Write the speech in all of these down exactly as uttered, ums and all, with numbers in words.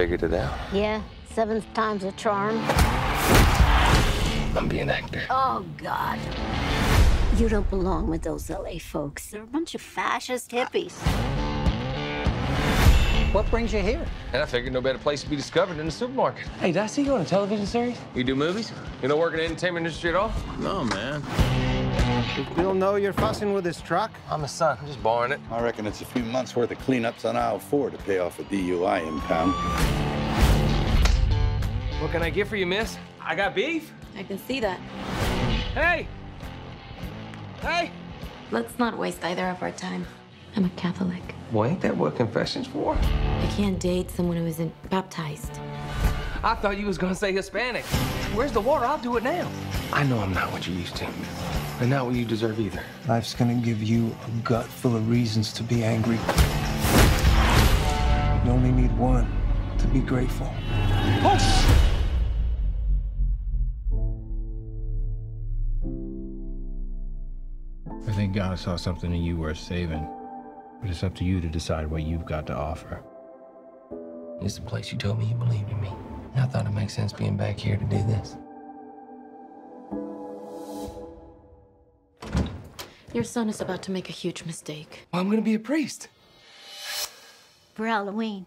figured it out. Yeah, seventh time's a charm. I'm being an actor. Oh, God. You don't belong with those L A folks. They're a bunch of fascist hippies. What brings you here? And I figured no better place to be discovered than the supermarket. Hey, did I see you on a television series? You do movies? You don't work in the entertainment industry at all? No, man. Did Bill know you're fussing with his truck? I'm his son. I'm just borrowing it. I reckon it's a few months' worth of cleanups on aisle four to pay off a D U I impound. What can I get for you, miss? I got beef. I can see that. Hey! Hey! Let's not waste either of our time. I'm a Catholic. Well, ain't that what confession's for? I can't date someone who isn't baptized. I thought you was gonna say Hispanic. Where's the water? I'll do it now. I know I'm not what you used to, and not what you deserve either. Life's gonna give you a gut full of reasons to be angry. You only need one to be grateful. Oh! I think God saw something in you worth saving. But it's up to you to decide what you've got to offer. It's the place you told me you believed in me. And I thought it made sense being back here to do this. Your son is about to make a huge mistake. Well, I'm gonna be a priest. For Halloween.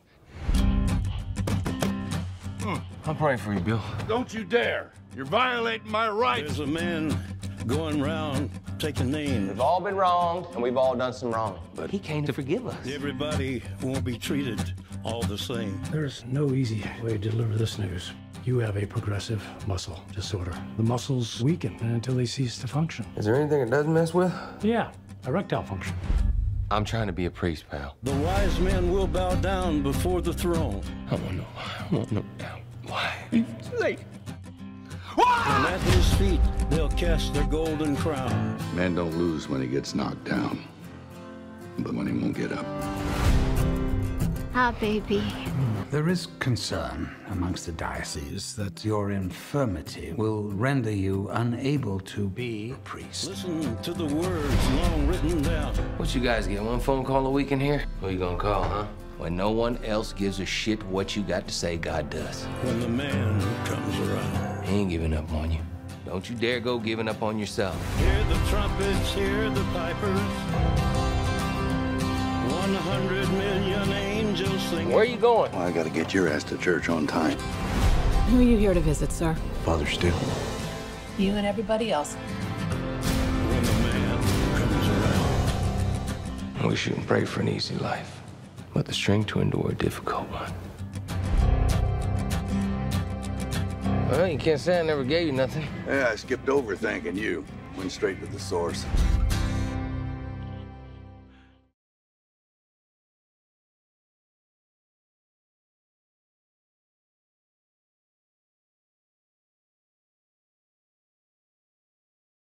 Mm. I'll pray for you, Bill. Don't you dare. You're violating my rights. There's a man going round taking names. We've all been wronged, and we've all done some wrong. But he came to forgive us. Everybody won't be treated all the same. There's no easy way to deliver this news. You have a progressive muscle disorder. The muscles weaken until they cease to function. Is there anything it doesn't mess with? Yeah, erectile function. I'm trying to be a priest, pal. The wise men will bow down before the throne. I won't know why. I won't know down. Why? Like... And at his feet, they'll cast their golden crown. Man don't lose when he gets knocked down, but when he won't get up. Hi, baby. There is concern amongst the diocese that your infirmity will render you unable to be a priest. Listen to the words long written down. What you guys get, one phone call a week in here? Who you gonna call, huh? When no one else gives a shit what you got to say, God does. When the man comes around. He ain't giving up on you. Don't you dare go giving up on yourself. Hear the trumpets, hear the pipers. One hundred million angels singing. Where are you going? Well, I gotta get your ass to church on time. Who are you here to visit, sir? Father Stu. You and everybody else. When the man comes around. We shouldn't pray for an easy life, but the strength to endure a difficult one. Well, you can't say I never gave you nothing. Yeah, I skipped over thanking you. Went straight to the source.